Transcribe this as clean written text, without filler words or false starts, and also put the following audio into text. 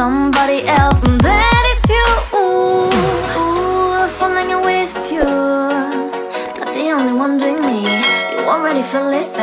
Somebody else, and that is you. Ooh, falling with you, not the only one doing me. You already feel it.